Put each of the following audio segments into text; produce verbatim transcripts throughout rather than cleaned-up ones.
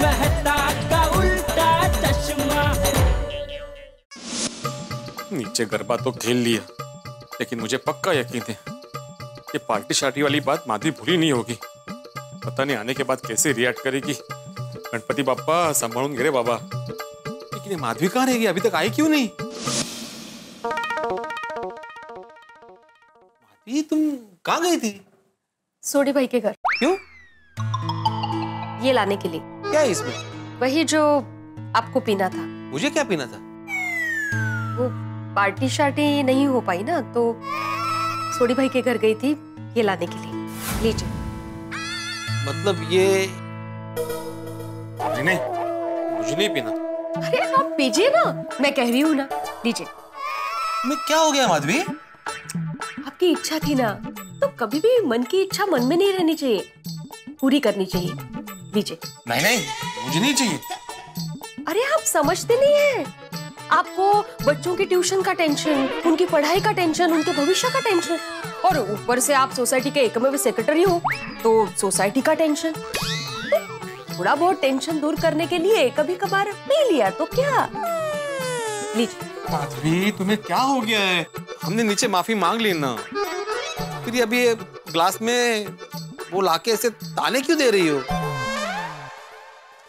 मेहता का उल्टा चश्मा। नीचे गरबा तो खेल लिया, लेकिन मुझे पक्का यकीन है कि पार्टी शार्टी वाली बात माधवी भूली नहीं होगी। पता नहीं आने के बाद कैसे रिएक्ट करेगी। गणपति बाप्पा संभालूंगे रे बाबा। लेकिन माधवी कहाँ रहेगी? अभी तक आई क्यों नहीं? माधवी तुम कहाँ गई थी? सोढ़ी भाई के घर। क्यों? ये लाने के लिए। क्या है इसमें? वही जो आपको पीना था। मुझे क्या पीना था? वो पार्टी शार्टी नहीं हो पाई ना, तो सोढ़ी भाई के घर गई थी ये लाने के लिए। लीजिए। मतलब ये नहीं, नहीं मुझे नहीं पीना। अरे आप पीजिए ना, मैं कह रही हूँ ना, लीजिए। मैं क्या हो गया माधवी? आपकी इच्छा थी ना, तो कभी भी मन की इच्छा मन में नहीं रहनी चाहिए, पूरी करनी चाहिए। लीजिए। नहीं नहीं मुझे नहीं चाहिए। अरे आप समझते नहीं है, आपको बच्चों की ट्यूशन का टेंशन, उनकी पढ़ाई का टेंशन, उनके भविष्य का टेंशन, और ऊपर से आप सोसाइटी के एकमेव सेक्रेटरी हो, तो सोसाइटी का टेंशन। थोड़ा बहुत टेंशन दूर करने के लिए कभी कभार पी लिया तो क्या। लीजिए। माधवी तुम्हें क्या हो गया है? हमने नीचे माफी मांग ली ना, फिर अभी ग्लास में वो लाके ऐसे ताने क्यों दे रही हो?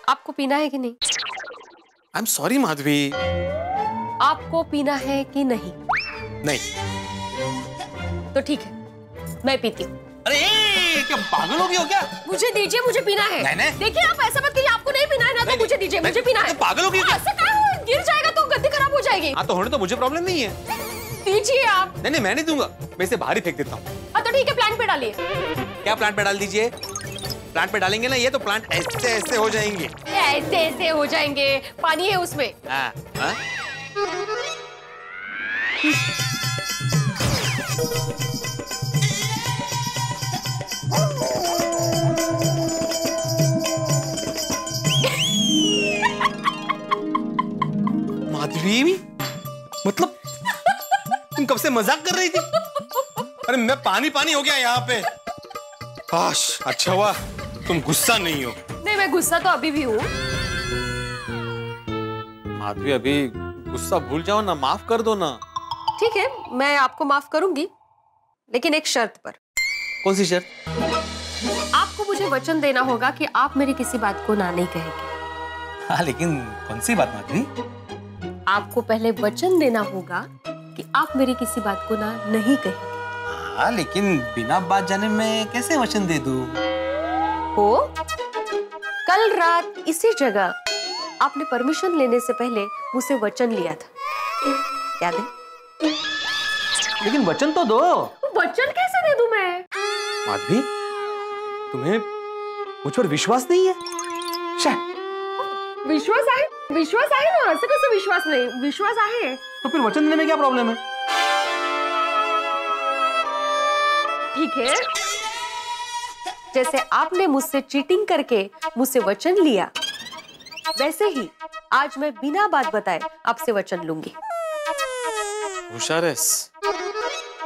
आपको पीना है कि नहीं? I am sorry Madhavi. आपको पीना है कि नहीं? नहीं। तो ठीक है, मैं पीती हूँ। अरे क्या पागल हो गई हो क्या? मुझे दीजिए, मुझे पीना है। नहीं नहीं। देखिए आप ऐसा मत करिए, आपको नहीं पीना है ना, तो मुझे दीजिए, मुझे पीना है। पागल हो गई हो क्या? गिर जाएगा तो गद्दी खराब हो जाएगी। हाँ तो होने तो मुझे प्रॉब्लम नहीं है। दीजिए आप। नहीं नहीं मैं नहीं दूंगा, मैं इसे बाहर ही फेंक देता हूँ। हाँ तो ठीक है, प्लांट पे डालिए। क्या प्लांट पे डाल दीजिए? प्लांट पे डालेंगे ना ये तो प्लांट ऐसे ऐसे हो जाएंगे। ऐसे ऐसे हो जाएंगे, पानी है उसमें। हाँ हाँ। माधवी मतलब तुम कब से मजाक कर रही थी? अरे मैं पानी पानी हो गया यहाँ पे। काश अच्छा हुआ तुम गुस्सा नहीं हो। नहीं मैं गुस्सा तो अभी भी हूँ। माधवी अभी गुस्सा भूल जाओ ना, माफ कर दो ना। ठीक है मैं आपको माफ करूंगी, लेकिन एक शर्त पर। कौन सी शर्त? आपको मुझे वचन देना होगा कि आप मेरी किसी बात को ना नहीं कहेंगे। हाँ लेकिन कौन सी बात माधवी? आपको पहले वचन देना होगा कि आप मेरी किसी बात को ना नहीं कहें। हाँ लेकिन बिना बात जाने मैं कैसे वचन दे दूँ? हो कल रात इसी जगह आपने परमिशन लेने से पहले मुझसे वचन लिया था, याद है? लेकिन वचन तो दो। वचन कैसे दे दूँ मैं? माधवी तुम्हें मुझ पर विश्वास नहीं है शायद। विश्वास है, विश्वास है ना, ऐसे कैसे विश्वास नहीं? विश्वास है तो फिर वचन देने में क्या प्रॉब्लम है? ठीक है, जैसे आपने मुझसे चीटिंग करके मुझसे वचन लिया, वैसे ही आज मैं बिना बात बताए आपसे वचन लूंगी। होशियारेस।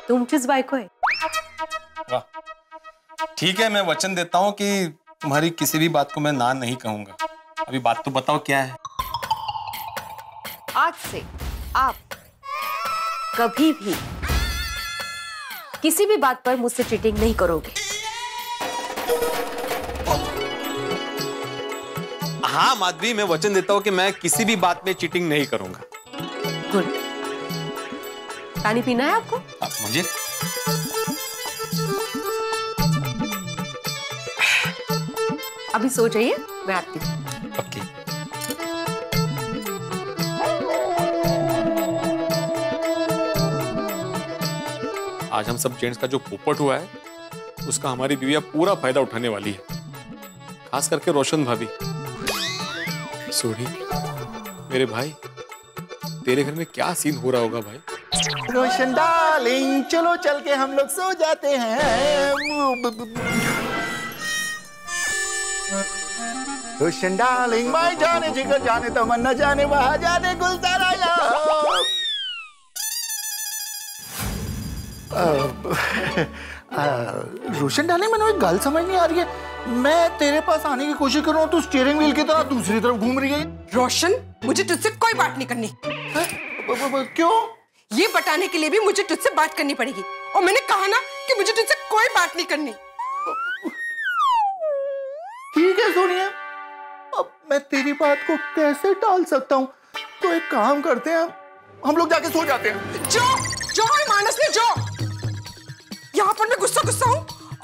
तुम किस बाइक है? वाह ठीक है, मैं वचन देता हूँ कि तुम्हारी किसी भी बात को मैं ना नहीं कहूंगा। अभी बात तो बताओ क्या है। आज से आप कभी भी किसी भी बात पर मुझसे चीटिंग नहीं करोगे। हाँ माधवी मैं वचन देता हूँ कि मैं किसी भी बात में चीटिंग नहीं करूंगा। गुड। पानी पीना है आपको? आप मुझे अभी सो जाइए, मैं आती हूँ। Okay. आज हम सब जेंट्स का जो पोपट हुआ है उसका हमारी बीवियां पूरा फायदा उठाने वाली है, खास करके रोशन भाभी। सॉरी मेरे भाई, तेरे घर में क्या सीन हो रहा होगा भाई? रोशन डार्लिंग चलो चल के हम लोग सो जाते हैं। रोशन डार्लिंग माय जाने जिगर जाने तमन्ना जाने वहाँ जाने गुलजार आया। रोशन डाले, मैंने एक गल समझ नहीं आ रही है। मैं तेरे पास आने की कोशिश कर रहा हूँ, तू स्टीयरिंग व्हील की तरह दूसरी तरफ घूम रही है। रोशन, मुझे तुझसे कोई बात नहीं करनी। क्यों? ये बताने के लिए भी मुझे तुझसे बात करनी पड़ेगी, और मैंने कहा ना कि मुझे तुझसे कोई बात नहीं करनी। ठीक है सोनिया, अब मैं तेरी बात को कैसे टाल सकता हूँ, तो एक काम करते हैं, हम लोग जाके सो जाते हैं। जो जो है मानस ने, जो यहाँ पर मैं गुस्सा गुस्सा हूँ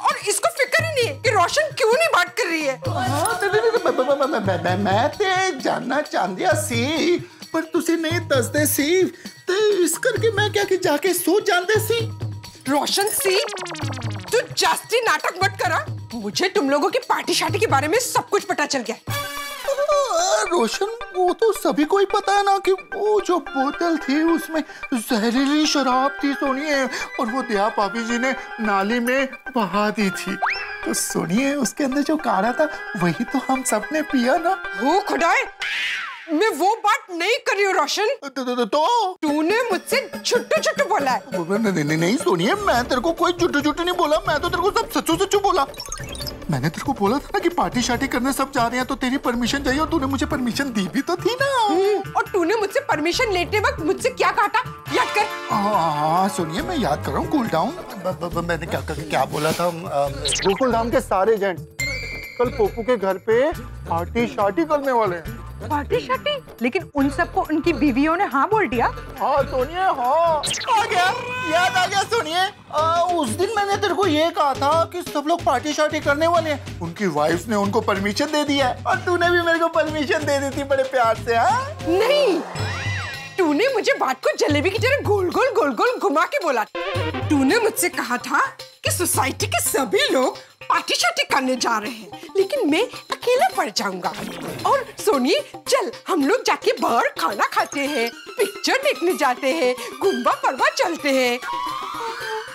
और इसको फिक्र ही नहीं है कि रोशन क्यों नहीं बात कर रही है। हाँ, नहीं, नहीं, नहीं, मैं मैं मैं ते जानना चाहदिया सी, पर तुसी नहीं दसदे सी, ते इस करके मैं क्या कि जाके सो जांदे सी। रोशन सी, तू जास्ती नाटक मत करा, मुझे तुम लोगों की पार्टी शार्टी के बारे में सब कुछ पता चल गया। रोशन, वो तो सभी को ही पता है ना कि वो जो बोतल थी उसमें जहरीली शराब थी सोनिए, और वो दया भाभी जी ने नाली में बहा दी थी। तो सोनिए, उसके अंदर जो काढ़ा था वही तो हम सब ने पिया ना। हो खुदाए, मैं वो बात नहीं कर रही हूँ रोशन। तो तूने मुझसे झूठू झूठू बोला है। नहीं नहीं नहीं सोनिए, मैं तेरे को कोई झूठू झूठू नहीं बोला, मैं तो तेरे को सब सच्चू सच्चू बोला। मैंने तेरे को बोला था ना कि पार्टी शार्टी करने सब जा रहे हैं तो तेरी परमिशन चाहिए, और तूने मुझे परमिशन दी भी तो थी ना। और तूने मुझसे परमिशन लेते वक्त मुझसे क्या कहा था, याद कर। हाँ सुनिए, मैं याद कर रहा हूँ। गोकुलधाम, मैंने क्या क्या बोला था? गोकुलधाम के सारे जेंट्स कल पोपू के घर पे पार्टी शार्टी करने वाले हैं। पार्टी शार्टी? लेकिन उन सबको उनकी बीवियों ने हाँ बोल दिया। हाँ सोनिए, हाँ आ गया, याद आ गया। सुनिए, उस दिन मैंने तेरे को ये कहा था कि सब लोग पार्टी शार्टी करने वाले हैं, उनकी वाइफ ने उनको परमिशन दे दी है, और तूने भी मेरे को परमिशन दे दी थी बड़े प्यार से। हाँ? नहीं, तूने मुझे बात को जलेबी की तरह गोल गोल गोल गोल घुमा के बोला। तूने मुझसे कहा था कि सोसाइटी के सभी लोग पार्टी शार्टी करने जा रहे हैं, लेकिन मैं अकेला पड़ जाऊंगा। और सोनी, चल हम लोग जाके बाहर खाना खाते हैं, पिक्चर देखने जाते हैं, गुम्बा परवा चलते हैं।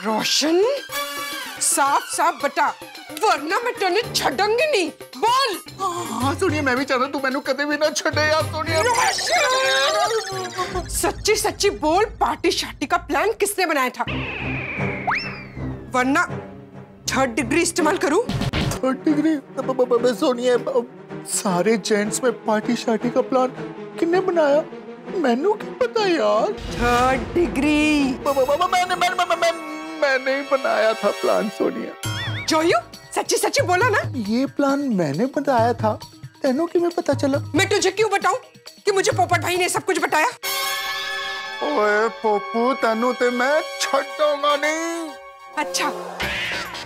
रोशन, साफ साफ बता, वरना मैं तुझे छोड़ूंगी नहीं। बोल। हाँ सोनिया, मैं भी चाहता हूँ तू मैंने कभी भी ना छोड़े यार सोनिया। रोशन, सच्ची सच्ची बोल, पार्टी शार्टी का प्लान किसने बनाया था, वरना थर्ड डिग्री इस्तेमाल करूँ। Third degree? सोनिया, सारे जेंट्स में पार्टी शार्टी का प्लान किसने बनाया? मैनू क्या पता यार। थर्ड डिग्री मैंने मैंने मैंने ही बनाया था प्लान सोनिया। जोयो, सच्ची सच्ची बोला ना। ये प्लान मैंने बताया था, तेनों की मैं पता चला। मैं तुझे क्यों बताऊं कि मुझे पोपट भाई ने सब कुछ बताया। ओए पोपू, तेनों ते मैं छोड़ूंगा नहीं। अच्छा,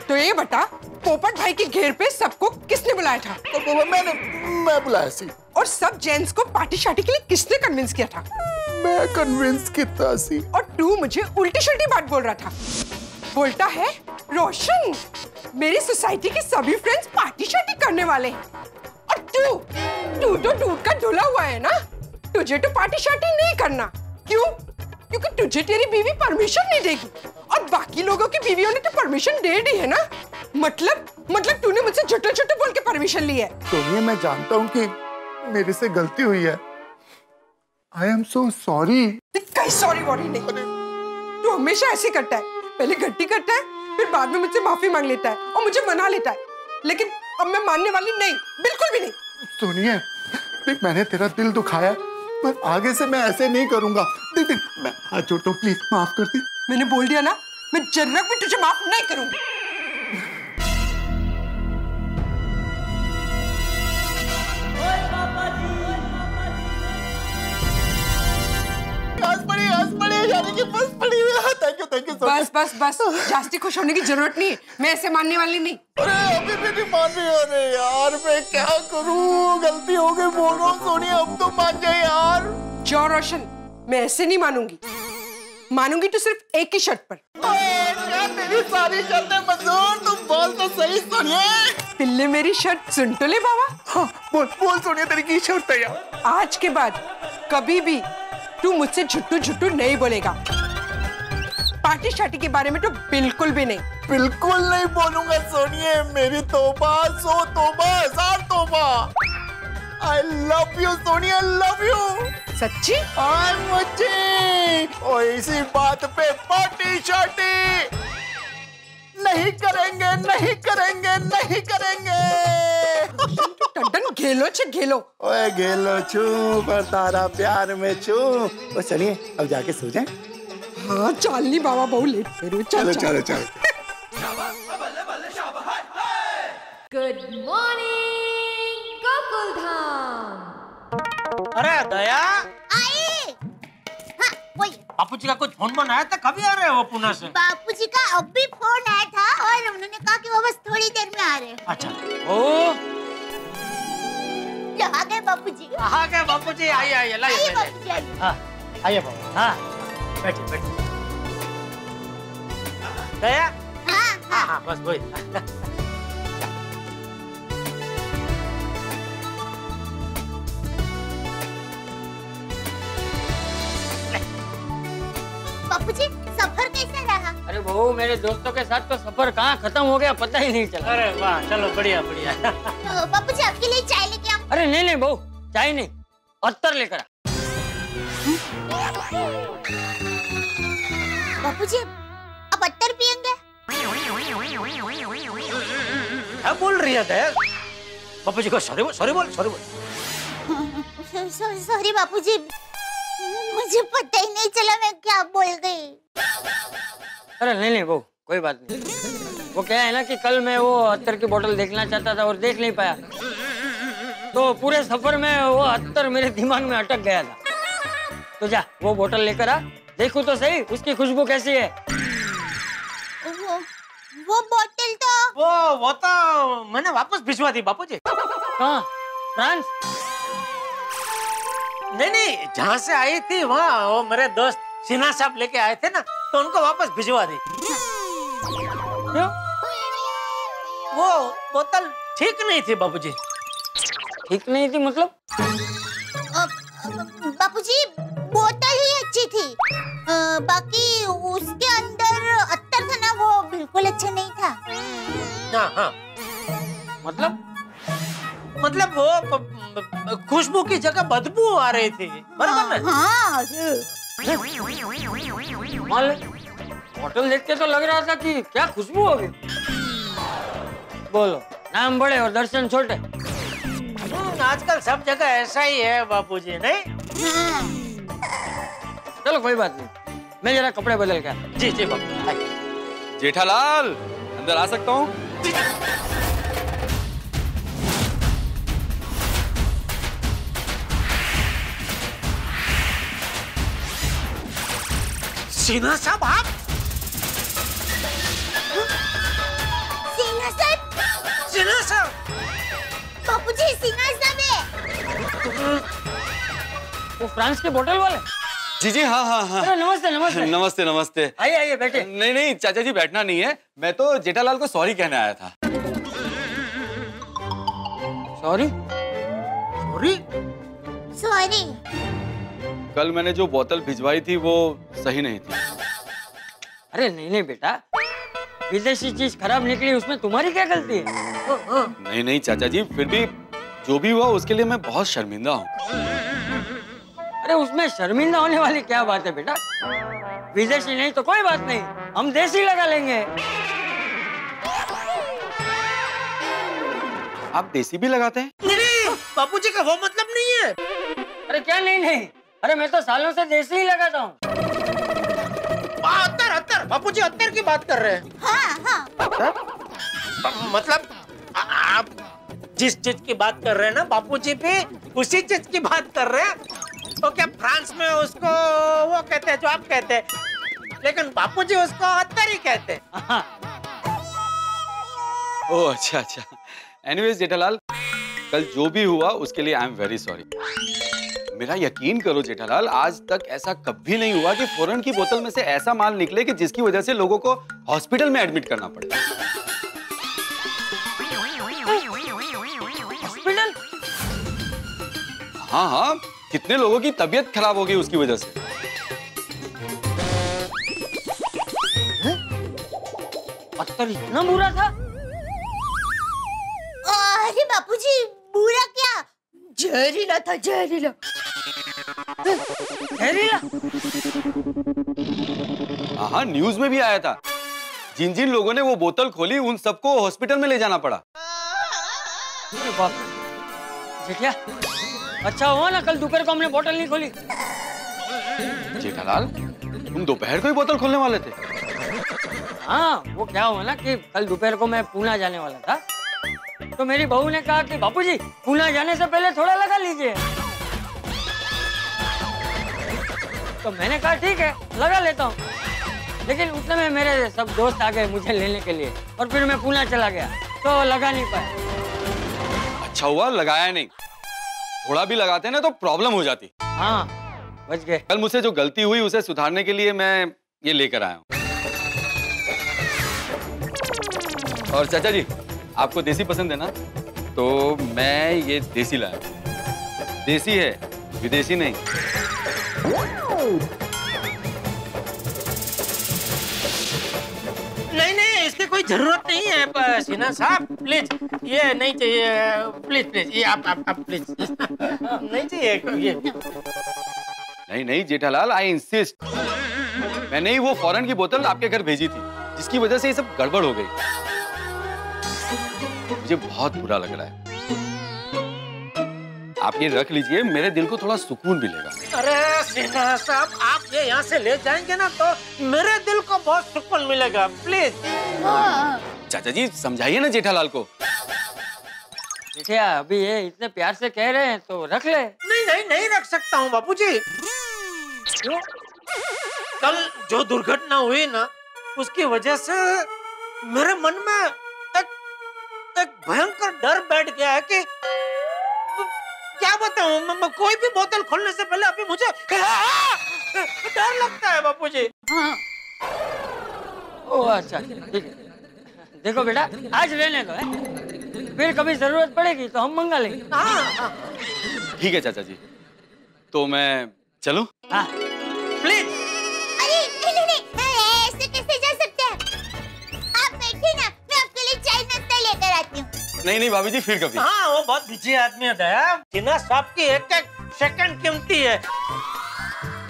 तो ये बता, पोपट भाई के घेर पे सबको किसने बुलाया था? तो मैंने मैं बुलाया सी। और सब जेंट्स को पार्टी शार्टी के लिए किसने कन्विंस किया था? मैं कन्विंस किया सी। और तू मुझे उल्टी शुल्टी बात बोल रहा था। बोलता है रोशन, मेरी सोसाइटी के सभी फ्रेंड्स पार्टी शार्टी करने वाले हैं, और तू तू तो दूध का धुला हुआ है ना, तुझे तो पार्टी शार्टी नहीं करना। क्यों? क्योंकि तुझे तेरी बीवी परमिशन नहीं देगी, और बाकी लोगों की बीवियों ने तो परमिशन दे दी है ना। मतलब मतलब तूने मुझसे झुटू झुटू बोल के परमिशन ली है। सोनिया, मैं जानता हूँ कि मेरे से गलती हुई है, आई एम सो सॉरी। कहीं सॉरी वॉरी नहीं, तू हमेशा ऐसे करता है, पहले गलती करता है फिर बाद में मुझसे माफी मांग लेता है और मुझे मना लेता है, लेकिन अब मैं मानने वाली नहीं, बिल्कुल भी नहीं। सुनिए, देख मैंने तेरा दिल दुखाया, पर आगे से मैं ऐसे नहीं करूंगा। देख देख मैं हाथ जोड़ता हूं, प्लीज माफ कर दे। मैंने बोल दिया ना, मैं जर्रा भी तुझे माफ नहीं करूंगी। बस बस बस, जास्ती खुश होने की जरूरत नहीं है, मैं ऐसे मानने वाली नहीं। अरे अभी भी नहीं मान रही हो रे यार, मैं क्या करूँ, गलती हो गई बोल रहा हूँ सोनिया, अब तो मान जाए यार। जो रोशन, मैं ऐसे नहीं मानूंगी, मानूंगी तो सिर्फ एक ही शर्त पर। तेरी सारी शर्तें मंजूर, तुम बोल तो सही सोनिया। पिल्ले, मेरी शर्त सुन तो ले बाबा। हाँ, बोल बोल सोनिया, तेरी की शर्त है यार? आज के बाद कभी भी तू मुझसे झुट्टू झुट्टू नहीं बोलेगा, पार्टी शार्टी के बारे में तो बिल्कुल भी नहीं। बिल्कुल नहीं बोलूंगा सोनिए, मेरी तोबा सो तोबा हजार तोबा। I love you, Soni, I love you. सच्ची? हाँ मुझे. और इसी बात पे पार्टी शार्टी नहीं करेंगे, नहीं करेंगे, नहीं करेंगे. टंटन घेलो छे घेलो. ओए घेलो छू पर तारा प्यार में छू. और चलिए अब जाके सो जाएं. हाँ चल नहीं बाबा बहुत लेट फिर. चलो चलो चलो. Good morning Gokuldham. अरे दया आई. हाँ वही बापूजी का कुछ फोन मन आया था. कभी आ रहे हो पुणे से? बापूजी का अब भी फोन आया था और उन्होंने कहा कि वो बस थोड़ी देर में आ रहे हैं. अच्छा ओ यहाँ गए बापूजी. यहाँ गए बापूजी. आइए आइए लाइए बापूजी. हाँ आइए बाबू. हाँ बैठिए बैठिए दया. हाँ हाँ बस वही. बापूजी सफर कैसा रहा? अरे वो मेरे दोस्तों के साथ तो सफर कहाँ खत्म हो गया पता ही नहीं चला. अरे वाह चलो बढ़िया बढ़िया. तो बापूजी आपके लिए चाय लेके आऊं? अरे नहीं नहीं बहू चाय नहीं अत्तर लेकर. बापूजी आप अत्तर पियेंगे? क्या बोल रही है दया? बापूजी को सॉरी बोल सॉरी बोल सॉरी बोल. सॉरी बापूजी मुझे पता ही नहीं चला मैं क्या बोल गई. अरे नहीं नहीं वो कोई बात नहीं. वो क्या है ना कि कल मैं वो अत्तर की बोतल देखना चाहता था और देख नहीं पाया तो पूरे सफर में वो अत्तर मेरे दिमाग में अटक गया था. तो जा वो बोतल लेकर आ देखो तो सही उसकी खुशबू कैसी है. वो, वो बोतल तो वो वो तो मैंने वापस भिजवा दी बापूजी. कहाँ? फ्रांस? नहीं नहीं जहाँ से आई थी वहाँ वो मेरे दोस्त सिन्हा साहब लेके आए थे ना तो उनको वापस भिजवा दी. क्यों? वो बोतल ठीक नहीं थी बापूजी. ठीक नहीं थी मतलब? बापूजी बोतल ही अच्छी थी. आ, बाकी उसके अंदर अत्तर था ना वो बिल्कुल अच्छा नहीं था. हाँ हाँ मतलब मतलब वो खुशबू की जगह बदबू आ रही थी बराबर ना? हाँ बोतल देख के तो लग रहा था कि क्या खुशबू होगी. बोलो नाम बड़े और दर्शन छोटे. आजकल सब जगह ऐसा ही है बापूजी नहीं? चलो कोई बात नहीं मैं जरा कपड़े बदल के. जी जी बापू. जेठालाल अंदर आ सकता हूँ? सिन्हा साहब आप? सिन्हा साहब? सिन्हा साहब? बापूजी सिन्हा साहब है. वो फ्रांस के बोतल वाले? जी जी हाँ हाँ हाँ. अरे नमस्ते नमस्ते. नमस्ते नमस्ते. आइए आइए बैठे. नहीं नहीं चाचा जी बैठना नहीं है. मैं तो जेठालाल को सॉरी कहने आया था. सॉरी? सॉरी? सॉरी. कल मैंने जो बोतल भिजवाई थी वो सही नहीं थी. अरे नहीं नहीं बेटा विदेशी चीज खराब निकली उसमें तुम्हारी क्या गलती है? ओ, ओ. नहीं नहीं चाचा जी फिर भी जो भी हुआ उसके लिए मैं बहुत शर्मिंदा हूँ. अरे उसमें शर्मिंदा होने वाली क्या बात है बेटा? विदेशी नहीं तो कोई बात नहीं हम देसी लगा लेंगे. आप देसी भी लगाते हैं? नहीं बापूजी का वो मतलब नहीं है. अरे क्या नहीं नहीं अरे मैं तो सालों से देसी ही लगाता हूँ. अत्तर अत्तर बापूजी अत्तर की बात कर रहे हैं. हाँ, हाँ. मतलब आ, आप जिस चीज की बात कर रहे हैं ना बापूजी भी उसी चीज की बात कर रहे हैं. तो क्या फ्रांस में उसको वो कहते हैं जो आप कहते हैं लेकिन बापूजी उसको अत्तर ही कहते हैं. ओह अच्छा अच्छा. एनीवेज जेठालाल कल जो भी हुआ उसके लिए आई एम वेरी सॉरी. मेरा यकीन करो जेठालाल आज तक ऐसा कभी नहीं हुआ कि फॉरेन की बोतल में से ऐसा माल निकले कि जिसकी वजह से लोगों को हॉस्पिटल में एडमिट करना पड़े. हॉस्पिटल? हाँ हाँ कितने लोगों की तबीयत खराब हो गई उसकी वजह से. अत्तर इतना बुरा था? अरे बापूजी बुरा क्या जहरीला था, जहरीला जहरीला। हाँ, न्यूज में भी आया था। जिन जिन लोगों ने वो बोतल खोली उन सबको हॉस्पिटल में ले जाना पड़ा। जेठिया, अच्छा हुआ ना कल दोपहर को हमने बोतल नहीं खोली। जेठालाल, तुम दोपहर को ही बोतल खोलने वाले थे। हाँ, वो क्या हुआ ना कि कल दोपहर को मैं पूना जाने वाला था, तो मेरी बहू ने कहा कि बापूजी पूना जाने से पहले थोड़ा लगा लीजिए। तो मैंने कहा ठीक है लगा लेता हूँ, लेकिन उतने में मेरे सब दोस्त आ गए मुझे लेने के लिए और फिर मैं पूना चला गया, तो लगा नहीं पाया। अच्छा हुआ लगाया नहीं, थोड़ा भी लगाते ना तो प्रॉब्लम हो जाती। हाँ, बच गए। कल मुझसे जो गलती हुई उसे सुधारने के लिए मैं ये लेकर आया हूँ। और चाचा जी आपको देसी पसंद है ना, तो मैं ये देसी लाया हूँ। देसी है, विदेशी नहीं। नहीं नहीं, इसकी कोई जरूरत नहीं है सिन्हा साहब, प्लीज ये नहीं चाहिए, प्लीज प्लीज ये आप आप, आप प्लीज नहीं चाहिए ये। नहीं नहीं जेठालाल, आई इंसिस्ट। मैंने ही वो फॉरेन की बोतल आपके घर भेजी थी, जिसकी वजह से ये सब गड़बड़ हो गई। मुझे बहुत बुरा लग रहा है। आप ये रख लीजिए, मेरे दिल को थोड़ा सुकून मिलेगा। अरे सिन्हा साहब, आप ये यहाँ से ले जाएंगे ना तो मेरे दिल को बहुत सुकून मिलेगा, प्लीज। चाचा जी समझाइए ना जेठालाल को। जेठिया अभी ये इतने प्यार से कह रहे हैं तो रख ले। नहीं नहीं नहीं रख सकता हूँ बापूजी। कल जो दुर्घटना हुई ना उसकी वजह से मेरे मन में एक भयंकर डर बैठ गया है कि क्या बताऊं मैं, कोई भी बोतल खोलने से पहले अभी मुझे डर लगता है बापूजी। हाँ। ओ अच्छा ठीक है, देखो बेटा आज लेने दो है, फिर कभी जरूरत पड़ेगी तो हम मंगा लेंगे। हाँ ठीक है चाचा जी, तो मैं चलूं? हाँ प्लीज। अरे नहीं नहीं, ऐसे कैसे जा सकते हैं आप, बैठिए ना, मैं आपके लिए चाय नाश्ता लेकर आती हूँ। नहीं नहीं भाभी जी, फिर कभी। हाँ वो बहुत बिजी आदमी है दया, सिन्हा साहब की एक एक सेकंड कीमती है,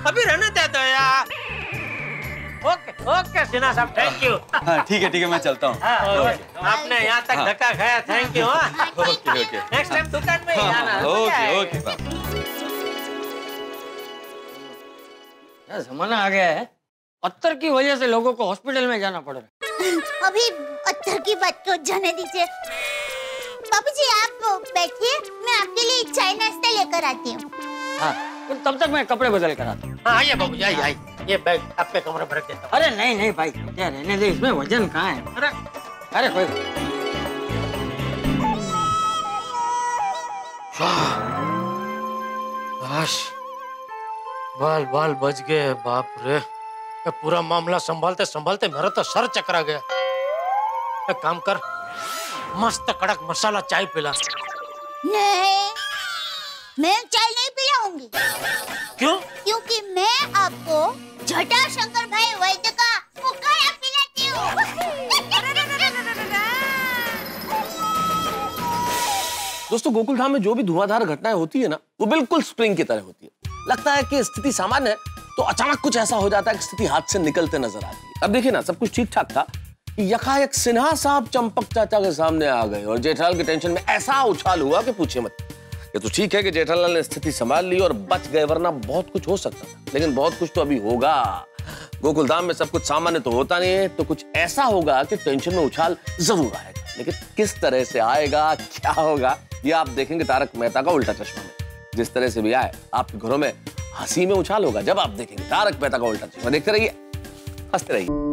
अभी रहने दे दया। ओके ओके सिन्हा साहब, थैंक यू। हाँ ठीक है ठीक है, मैं चलता हूँ। हाँ, आपने यहाँ तक धक्का खाया, थैंक यू। हाँ ओके ओके, नेक्स्ट टाइम दुकान में ही आना। ओके ओके बाप, जमाना आ गया है, पत्थर की वजह से लोगों को हॉस्पिटल में जाना पड़ रहा है। अभी पत्थर की बात तो जाने दीजिए बाबूजी, आप बैठिए, मैं आपके लिए चाय नाश्ता लेकर आती हूँ। हाँ, तो तब तक मैं कपड़े बदल कर आता हूँ। हाँ आइए बाबूजी, आइए आइए, ये बैग आपके कमरे पर रख देता हूँ। अरे नहीं नहीं भाई, क्या रहने दे, इसमें वजन कहाँ है। अरे अरे कोई काश बाल बाल बच गए, बाप रे पूरा मामला संभालते संभालते मेरा तो सर चकरा गया। एक काम कर, मस्त कड़क मसाला चाय पिला। नहीं, मैं चाय नहीं पिलाऊंगी। क्यों? क्योंकि मैं आपको जटा शंकर भाई वैद्य का पुकारा पिलाती हूँ। दोस्तों, गोकुलधाम में जो भी धुआंधार घटनाएं होती है ना, वो बिल्कुल स्प्रिंग की तरह होती है। लगता है कि स्थिति सामान्य है, तो अचानक कुछ ऐसा हो जाता है कि स्थिति हाथ से निकलते नजर आती है। अब देखिए ना, सब कुछ ठीक ठाक था, यकायक सिन्हा साहब चंपक चाचा के सामने आ गए और जेठालाल के टेंशन में ऐसा उछाल हुआ कि पूछिए मत। ये तो ठीक है कि जेठालाल ने स्थिति संभाल ली और बच गए, वरना बहुत कुछ हो सकता था। लेकिन बहुत कुछ तो अभी होगा। गोकुलधाम में सब कुछ सामान्य तो होता नहीं है, तो कुछ ऐसा होगा कि टेंशन में उछाल जरूर आएगा, लेकिन किस तरह से आएगा, क्या होगा, ये आप देखेंगे तारक मेहता का उल्टा चश्मा में। जिस तरह से भी आए, आपके घरों में हंसी में उछाल होगा जब आप देखेंगे तारक मेहता का उल्टा चश्मा। देखते रहिए, हंसते रहिए।